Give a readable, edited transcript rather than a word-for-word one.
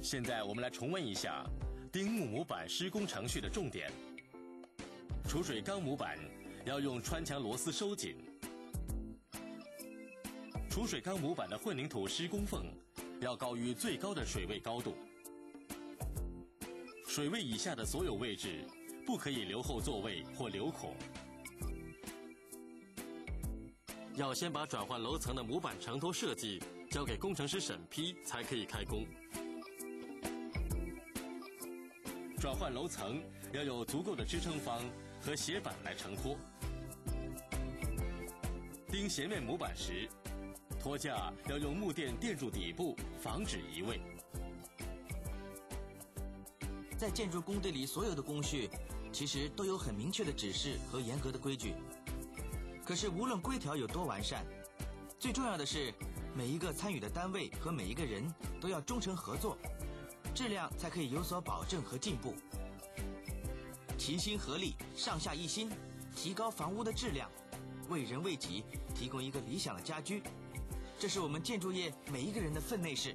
现在我们来重温一下钉木模板施工程序的重点。储水缸模板要用穿墙螺丝收紧，储水缸模板的混凝土施工缝要高于最高的水位高度，水位以下的所有位置不可以留后座位或留孔。 要先把转换楼层的模板承托设计交给工程师审批，才可以开工。转换楼层要有足够的支撑方和斜板来承托。钉斜面模板时，托架要用木垫垫住底部，防止移位。在建筑工地里，所有的工序其实都有很明确的指示和严格的规矩。 可是，无论规条有多完善，最重要的是，每一个参与的单位和每一个人都要忠诚合作，质量才可以有所保证和进步。齐心合力，上下一心，提高房屋的质量，为人为己提供一个理想的家居，这是我们建筑业每一个人的分内事。